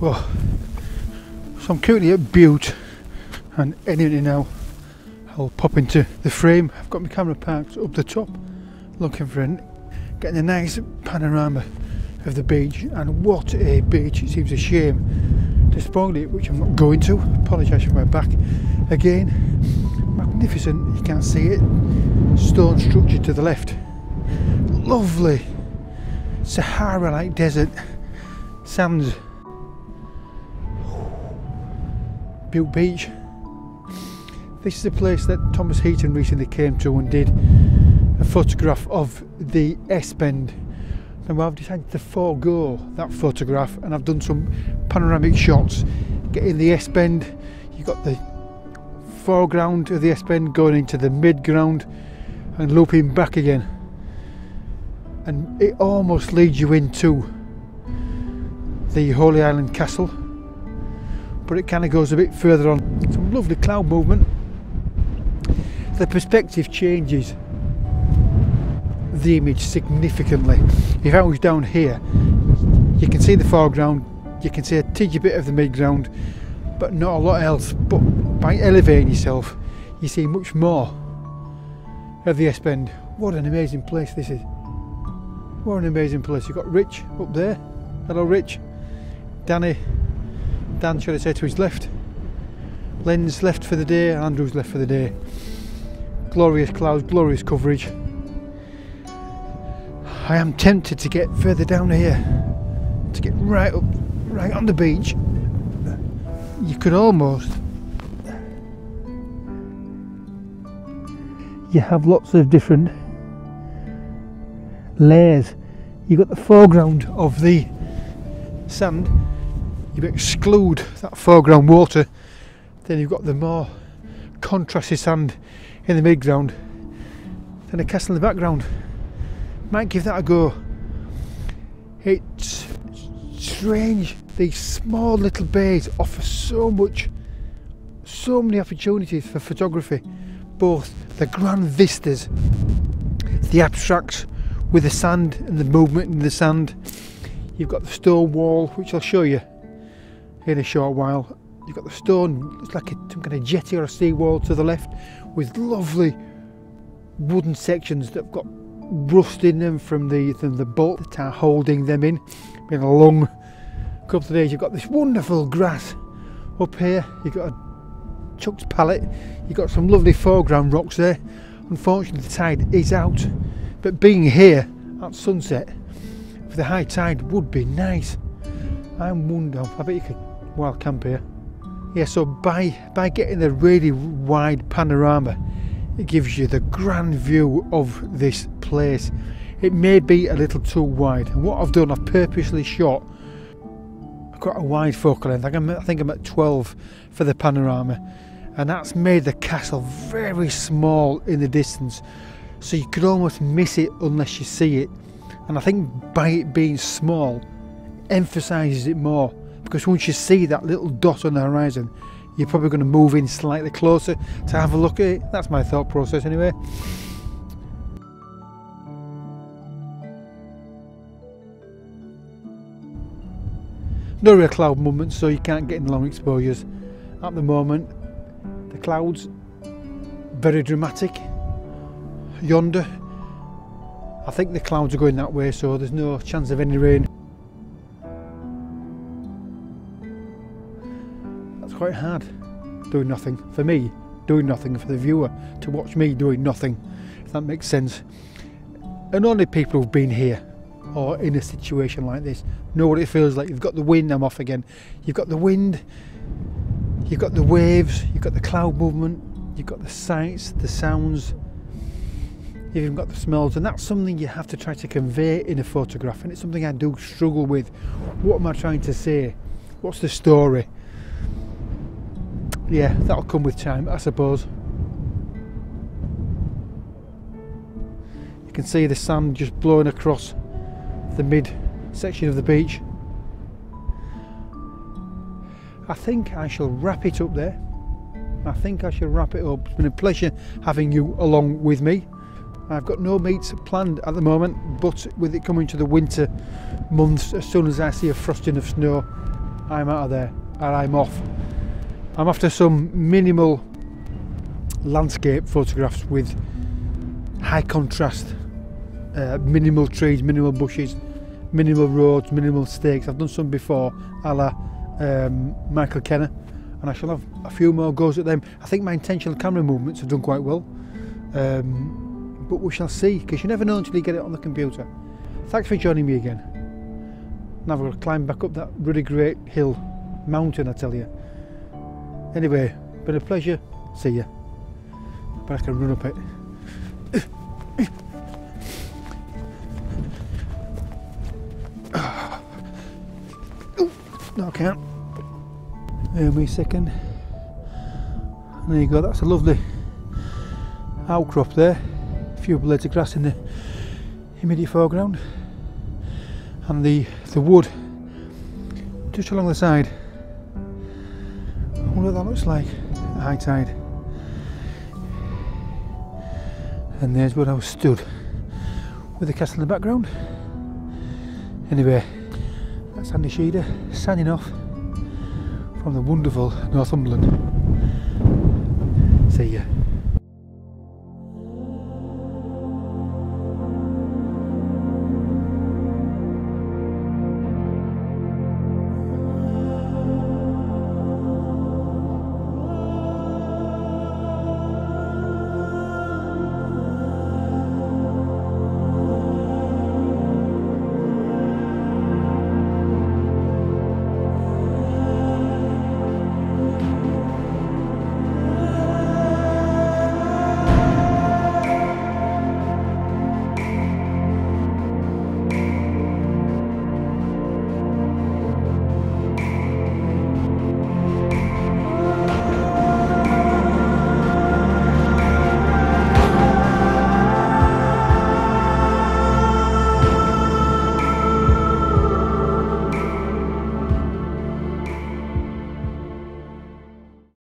Well, so I'm currently at Bute, and any minute now I'll pop into the frame. I've got my camera parked up the top, looking for it, getting a nice panorama of the beach. And what a beach! It seems a shame to spoil it, which I'm not going to. Apologise for my back again. Magnificent, you can't see it. Stone structure to the left. Lovely Sahara-like desert sands. Bute Beach. This is a place that Thomas Heaton recently came to and did a photograph of the S-bend. Now I've decided to forego that photograph, and I've done some panoramic shots getting the S-bend. You've got the foreground of the S-bend going into the mid-ground and looping back again, and it almost leads you into the Holy Island Castle, but it kind of goes a bit further on. Some lovely cloud movement. The perspective changes the image significantly. If I was down here, you can see the foreground, you can see a teeny bit of the mid-ground, but not a lot else. But by elevating yourself, you see much more of the S-bend. What an amazing place this is. What an amazing place. You've got Rich up there. Hello Rich. Danny. Dan, should I say, to his left. Len's left for the day, Andrew's left for the day. Glorious clouds, glorious coverage. I am tempted to get further down here, to get right up, right on the beach. You could almost... You have lots of different layers. You've got the foreground of the sand, you exclude that foreground water, then you've got the more contrasty sand in the mid-ground, then a castle in the background. Might give that a go. It's strange, these small little bays offer so much, so many opportunities for photography, both the grand vistas, the abstracts with the sand and the movement in the sand. You've got the stone wall, which I'll show you in a short while. You've got the stone, it's like some kind of jetty or a sea wall to the left, with lovely wooden sections that have got rust in them from the bolt that are holding them in. Been a long couple of days. You've got this wonderful grass up here. You've got a Chuck's pallet. You've got some lovely foreground rocks there. Unfortunately, the tide is out, but being here at sunset for the high tide would be nice. I'm one down. I bet you could wild camp here. Yeah, so by getting the really wide panorama, it gives you the grand view of this place. It may be a little too wide, and what I've done, I've purposely shot quite a wide focal length. I think I'm at 12 for the panorama, and that's made the castle very small in the distance, so you could almost miss it unless you see it. And I think by it being small emphasises it more, because once you see that little dot on the horizon, you're probably going to move in slightly closer to have a look at it. That's my thought process anyway. No real cloud movement, so you can't get in long exposures at the moment. The clouds, very dramatic. Yonder, I think the clouds are going that way, so there's no chance of any rain. Quite hard doing nothing for me, doing nothing for the viewer to watch me doing nothing, if that makes sense. And only people who've been here or in a situation like this know what it feels like. You've got the wind. I'm off again. You've got the wind, you've got the waves, you've got the cloud movement, you've got the sights, the sounds, you've even got the smells. And that's something you have to try to convey in a photograph, and it's something I do struggle with. What am I trying to say? What's the story? Yeah, that'll come with time, I suppose. You can see the sand just blowing across the mid section of the beach. I think I shall wrap it up there. I think I shall wrap it up. It's been a pleasure having you along with me. I've got no meets planned at the moment, but with it coming to the winter months, as soon as I see a frosting of snow, I'm out of there and I'm off. I'm after some minimal landscape photographs with high contrast, minimal trees, minimal bushes, minimal roads, minimal stakes. I've done some before, a la Michael Kenna, and I shall have a few more goes at them. I think my intentional camera movements have done quite well, but we shall see, because you never know until you get it on the computer. Thanks for joining me again. Now we're going to climb back up that really great hill, mountain, I tell you. Anyway, been a pleasure, see ya. But I can run up it. No, I can't. Wait a second. There you go, that's a lovely outcrop there. A few blades of grass in the immediate foreground. And the wood just along the side. I wonder what that looks like at high tide. And there's where I was stood, with the castle in the background. Anyway, that's Andy Sheader signing off from the wonderful Northumberland. See ya.